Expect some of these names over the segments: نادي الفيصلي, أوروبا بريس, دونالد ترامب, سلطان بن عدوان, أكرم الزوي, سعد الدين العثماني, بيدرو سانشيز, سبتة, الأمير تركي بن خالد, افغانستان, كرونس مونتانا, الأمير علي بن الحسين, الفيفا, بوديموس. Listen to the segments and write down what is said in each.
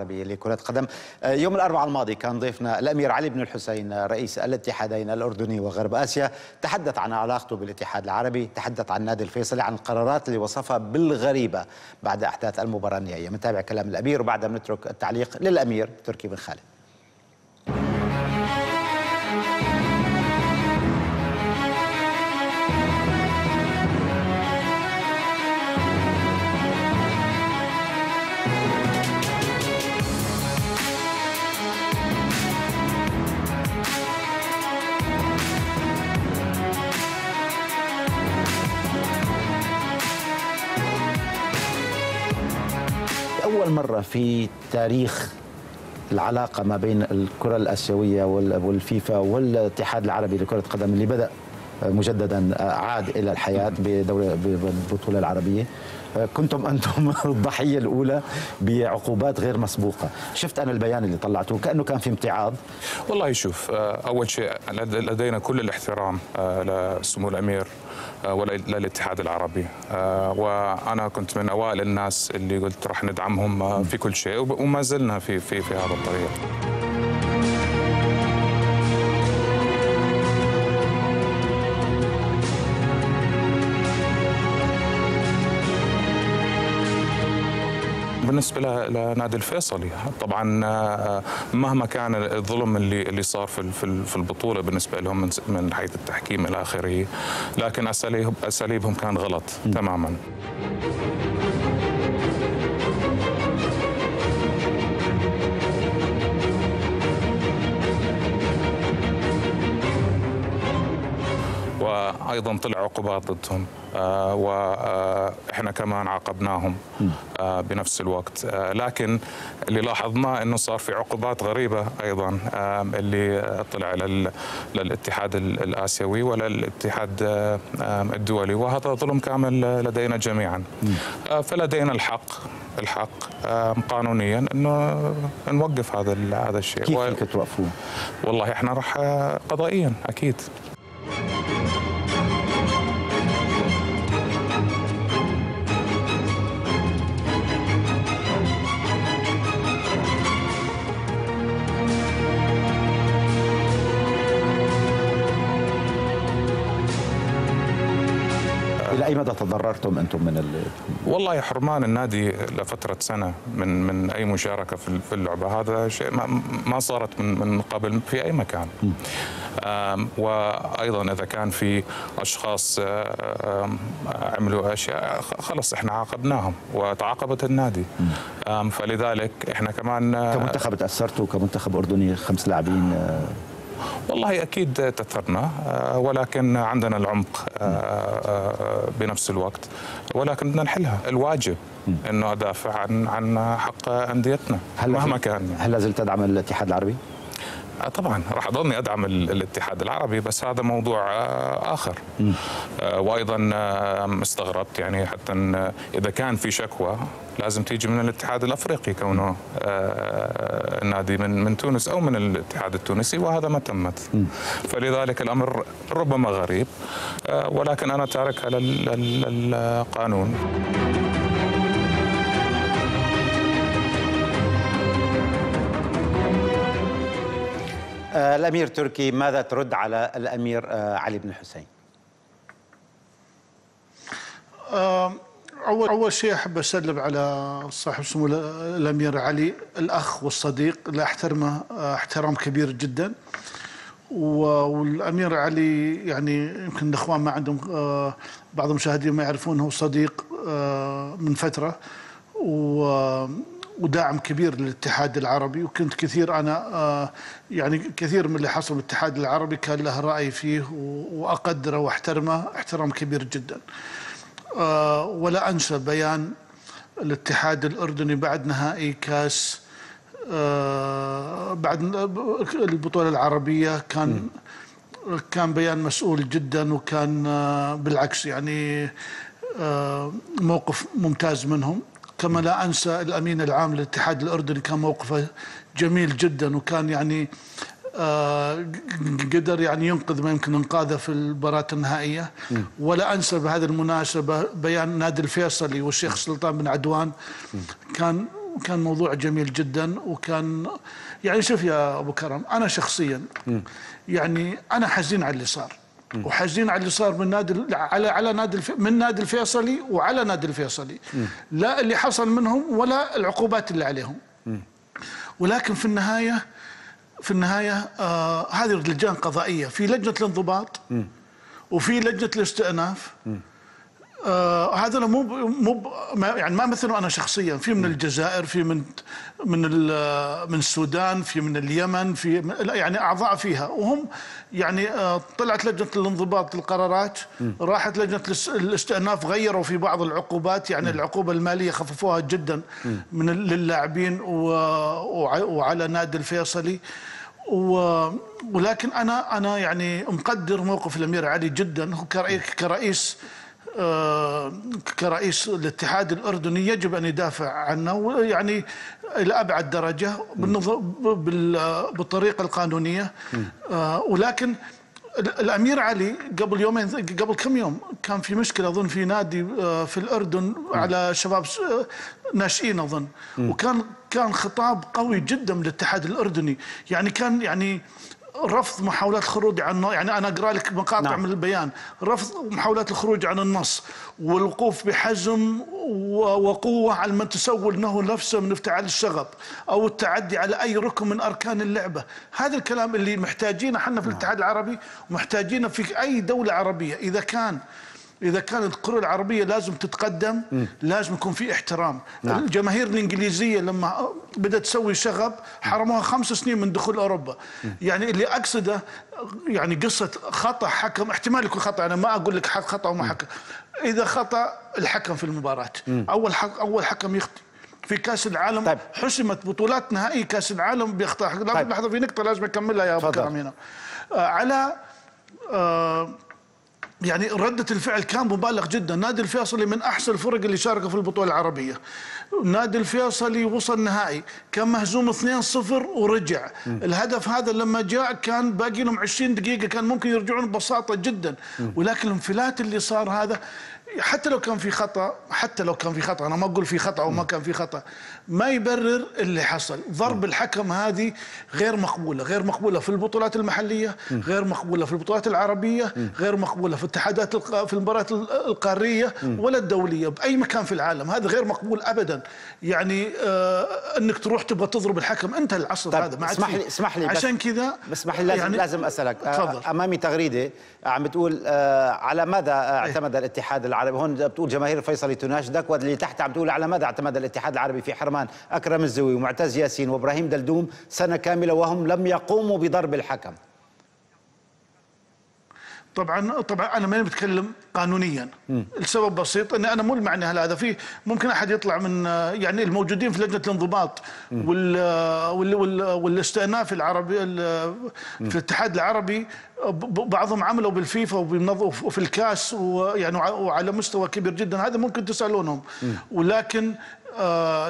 العقربي لكرة القدم. يوم الأربعاء الماضي كان ضيفنا الأمير علي بن الحسين رئيس الاتحادين الأردني وغرب آسيا، تحدث عن علاقته بالاتحاد العربي، تحدث عن نادي الفيصلي، عن القرارات اللي وصفها بالغريبة بعد أحداث المباراة النهائية. بنتابع كلام الأمير وبعدها بنترك التعليق للأمير تركي بن خالد. أول مرة في تاريخ العلاقة ما بين الكرة الآسيوية والفيفا والاتحاد العربي لكرة القدم اللي بدأ مجددا عاد إلى الحياة بالبطولة العربية، كنتم أنتم الضحية الأولى بعقوبات غير مسبوقة. شفت أنا البيان اللي طلعته كأنه كان في امتعاض. والله يشوف، أول شيء لدينا كل الاحترام لسمو الأمير وللاتحاد العربي، وأنا كنت من أوائل الناس اللي قلت راح ندعمهم في كل شيء، وما زلنا في هذا الطريق. بالنسبة لنادي الفيصلي طبعا مهما كان الظلم اللي صار في البطولة بالنسبة لهم من حيث التحكيم إلى آخره، لكن أساليبهم كان غلط تماما. وأيضا طلع عقوبات ضدهم، وإحنا كمان عاقبناهم بنفس الوقت، لكن اللي لاحظناه أنه صار في عقوبات غريبة أيضا اللي طلع للاتحاد الآسيوي وللاتحاد الدولي، وهذا ظلم كامل لدينا جميعا. فلدينا الحق قانونيا أنه نوقف هذا الشيء. كيف ممكن توقفوه؟ والله إحنا راح قضائيا أكيد. أي مدى تضررتم أنتم من والله حرمان النادي لفترة سنة من أي مشاركة في اللعبة، هذا شيء ما صارت من قبل في أي مكان. وأيضا إذا كان في أشخاص عملوا أشياء خلص إحنا عاقبناهم وتعاقبت النادي. فلذلك إحنا كمان كمنتخب تأثرتوا كمنتخب أردني 5 لاعبين؟ والله أكيد تأثرنا، ولكن عندنا العمق بنفس الوقت، ولكن بدنا نحلها. الواجب أنه أدافع عن حق أنديتنا مهما كان. هل لازلت تدعم الاتحاد العربي؟ طبعا راح اضلني ادعم الاتحاد العربي، بس هذا موضوع اخر. وايضا استغربت يعني حتى اذا كان في شكوى لازم تيجي من الاتحاد الافريقي كونه النادي من تونس او من الاتحاد التونسي، وهذا ما تمت. فلذلك الامر ربما غريب، ولكن انا تاركها للقانون. الأمير تركي، ماذا ترد على الأمير علي بن الحسين؟ أول شيء أحب أسلم على صاحب سمو الأمير علي، الأخ والصديق اللي أحترمه احترام كبير جدا. والأمير علي يعني يمكن الإخوان ما عندهم بعض المشاهدين ما يعرفون، هو صديق من فترة وداعم كبير للاتحاد العربي، وكنت كثير أنا يعني كثير من اللي حصل بالاتحاد العربي كان له رأي فيه وأقدره وأحترمه احترام كبير جدا. ولا أنسى بيان الاتحاد الأردني بعد نهائي كاس بعد البطولة العربية، كان بيان مسؤول جدا، وكان بالعكس يعني موقف ممتاز منهم. كما لا أنسى الأمين العام للاتحاد الأردني كان موقفه جميل جدا، وكان يعني قدر يعني ينقذ ما يمكن إنقاذه في المباراة النهائية. ولا أنسى بهذه المناسبة بيان نادي الفيصلي والشيخ سلطان بن عدوان، كان وكان موضوع جميل جدا. وكان يعني شوف يا أبو كرم، أنا شخصيا يعني أنا حزين على اللي صار، وحزين على اللي صار من نادي نادي الفيصلي وعلى نادي الفيصلي، لا اللي حصل منهم ولا العقوبات اللي عليهم. ولكن في النهاية هذه لجان قضائية، في لجنة الانضباط وفي لجنة الاستئناف. هذا مو يعني ما مثلوا انا شخصيا، في من الجزائر، في من السودان، في من اليمن، في يعني اعضاء فيها. وهم يعني طلعت لجنه الانضباط القرارات، راحت لجنه الاستئناف غيروا في بعض العقوبات، يعني العقوبه الماليه خففوها جدا من للاعبين وعلى نادي الفيصلي. ولكن انا يعني مقدر موقف الامير علي جدا. هو كرئيس الاتحاد الأردني يجب أن يدافع عنه يعني إلى أبعد درجة بالطريقة القانونية. ولكن الأمير علي قبل يومين، قبل كم يوم، كان في مشكلة أظن في نادي في الأردن على شباب ناشئين أظن، وكان خطاب قوي جدا من الاتحاد الأردني، يعني كان يعني رفض محاولات الخروج عن، يعني أنا أقرأ لك مقاطع من البيان، رفض محاولات الخروج عن النص والوقوف بحزم وقوة على من تسول له نفسه من افتعال الشغب أو التعدي على أي ركن من أركان اللعبة. هذا الكلام اللي محتاجينه احنا في الاتحاد العربي، ومحتاجينه في أي دولة عربية. إذا كانت القرى العربية لازم تتقدم، لازم يكون في احترام. الجماهير الإنجليزية لما بدأت تسوي شغب حرموها 5 سنين من دخول أوروبا. يعني اللي أقصده يعني قصة خطأ حكم، احتمال يكون خطأ، أنا ما أقول لك خطأ وما حكم. إذا خطأ الحكم في المباراة، أول حكم يخطئ في كاس العالم. طيب. حسمت بطولات نهائي كاس العالم بأخطاء حكم. طيب. لحظة، في نقطة لازم أكملها يا أبو كرم هنا. على يعني ردة الفعل كان مبالغ جدا. نادي الفيصلي من أحسن الفرق اللي شاركوا في البطولة العربية. نادي الفيصلي وصل نهائي، كان مهزوم 2-0 ورجع. الهدف هذا لما جاء كان باقي لهم 20 دقيقة، كان ممكن يرجعون ببساطة جدا. ولكن الانفلات اللي صار هذا، حتى لو كان في خطأ، أنا ما أقول في خطأ وما كان في خطأ، ما يبرر اللي حصل. ضرب الحكم هذه غير مقبولة، غير مقبولة في البطولات المحلية، غير مقبولة في البطولات العربية، غير مقبولة في الاتحادات في المباريات القارية ولا الدولية بأي مكان في العالم. هذا غير مقبول أبدا. يعني أنك تروح تبغى تضرب الحكم، أنت العصر هذا ما اسمح لي عشان كذا اسمح لي لازم أسألك. أمامي تغريدة عم بتقول على ماذا اعتمد الاتحاد العربي. هون بتقول جماهير الفيصلي تناشدك، واللي تحت عم تقول على ماذا اعتمد الاتحاد العربي في حرمان أكرم الزوي ومعتز ياسين وإبراهيم دلدوم سنة كاملة وهم لم يقوموا بضرب الحكم. طبعا انا ماني بتكلم قانونيا، السبب بسيط اني انا مو المعني هذا. في ممكن احد يطلع من يعني الموجودين في لجنه الانضباط والاستئناف العربي في الاتحاد العربي، بعضهم عملوا بالفيفا وفي الكاس ويعني وعلى مستوى كبير جدا. هذا ممكن تسالونهم. ولكن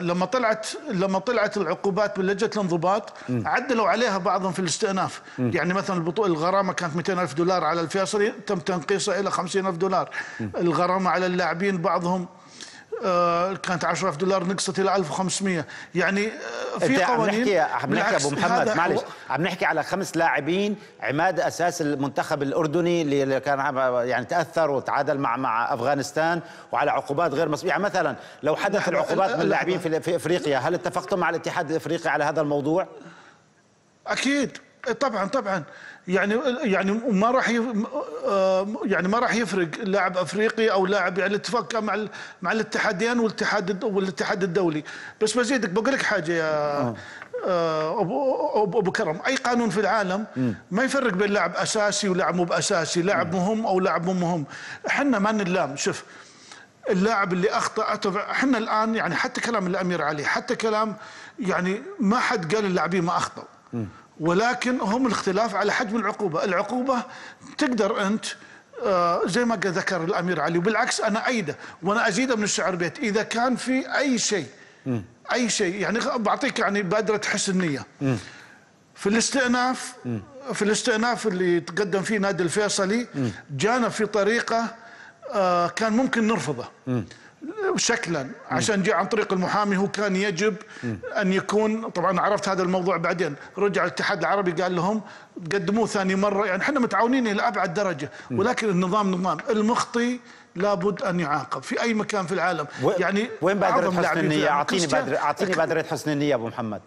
لما طلعت العقوبات من لجنه الانضباط عدلوا عليها بعضهم في الاستئناف. يعني مثلا الغرامه كانت 200,000 دولار على الفيصلي، تم تنقيصها الى 50,000 دولار. الغرامه على اللاعبين بعضهم كانت 10,000 دولار، نقصت الى 1,500. يعني في قوانين. عم نحكي ابو محمد، معلش، عم نحكي على 5 لاعبين عماد اساس المنتخب الاردني اللي كان يعني تاثر وتعادل مع افغانستان، وعلى عقوبات غير مسبوقه. يعني مثلا لو حدث العقوبات من اللاعبين في افريقيا، هل اتفقتم مع الاتحاد الافريقي على هذا الموضوع؟ اكيد طبعا يعني ما راح يفرق لاعب افريقي او لاعب، يعني الاتفاق كان مع الاتحادين والاتحاد الدولي. بس بزيدك بقول لك حاجه يا أبو كرم، أي قانون في العالم ما يفرق بين لاعب اساسي ولاعب مو باساسي، لاعب مهم او لاعب مو مهم. احنا ما نلام. شوف اللاعب اللي اخطا، احنا الان يعني حتى كلام الامير علي، حتى كلام يعني ما حد قال اللاعبين ما اخطاوا. ولكن هم الاختلاف على حجم العقوبة. العقوبة تقدر أنت زي ما ذكر الأمير علي، وبالعكس أنا أيده وأنا أزيده من الشعر بيت. إذا كان في أي شيء يعني بعطيك يعني بادرة حسن نية. في الاستئناف اللي تقدم فيه نادي الفيصلي، جانا في طريقة كان ممكن نرفضه. شكلا عشان جاء عن طريق المحامي. هو كان يجب أن يكون، طبعا عرفت هذا الموضوع بعدين، رجع الاتحاد العربي قال لهم قدموه ثاني مرة، يعني احنا متعاونين إلى أبعد درجة، ولكن النظام نظام، المخطي لابد أن يعاقب في أي مكان في العالم. يعني وين بادرة حسن النية؟ أعطيني بادرة حسن النية أبو محمد.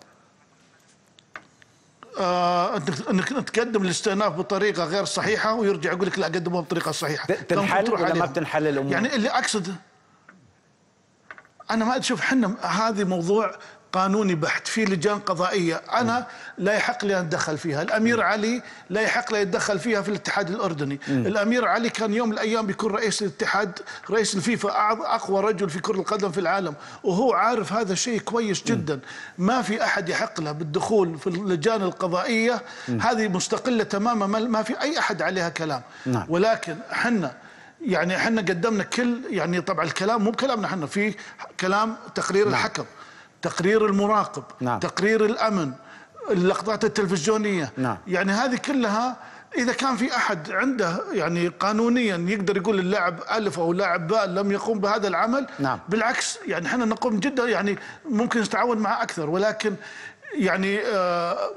انك تقدم الاستئناف بطريقه غير صحيحه ويرجع يقول لك لا قدموها بطريقه صحيحه، تنحل ولا ما بتنحل الامور؟ يعني اللي اقصد انا ما اشوف احنا هذه موضوع قانوني بحت، في لجان قضائيه، انا لا يحق لي ان اتدخل فيها، الامير علي لا يحق لي يتدخل فيها في الاتحاد الاردني، الامير علي كان يوم من الايام بيكون رئيس الاتحاد، رئيس الفيفا، اقوى رجل في كرة القدم في العالم، وهو عارف هذا الشيء كويس جدا، ما في احد يحق له بالدخول في اللجان القضائيه، هذه مستقله تماما، ما في اي احد عليها كلام، ولكن احنا يعني احنا قدمنا كل، يعني طبعا الكلام مو بكلامنا احنا، في كلام تقرير الحكم، تقرير المراقب، تقرير الأمن، اللقطات التلفزيونية، يعني هذه كلها إذا كان في أحد عنده يعني قانونيا يقدر يقول اللاعب ألف أو لاعب باء لم يقوم بهذا العمل، بالعكس يعني احنا نقوم جدا، يعني ممكن نتعاون معه أكثر، ولكن يعني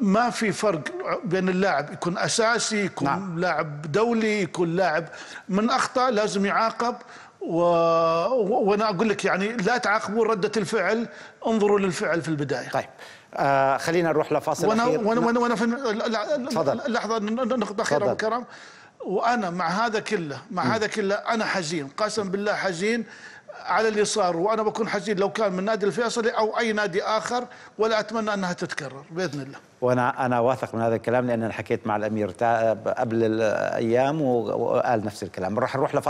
ما في فرق بين اللاعب يكون أساسي، يكون لاعب دولي، يكون لاعب، من أخطأ لازم يعاقب، وانا اقول لك يعني لا تعاقبون ردة الفعل، انظروا للفعل في البداية. طيب خلينا نروح لفاصل اخير. وانا في لحظة، نقطة أخيرة أبو كرم، وانا مع هذا كله، انا حزين، قسم بالله حزين على اللي صار، وانا بكون حزين لو كان من نادي الفيصلي او اي نادي اخر، ولا اتمنى انها تتكرر باذن الله. وانا واثق من هذا الكلام، لان انا حكيت مع الامير قبل الايام وقال نفس الكلام. راح نروح لفاصل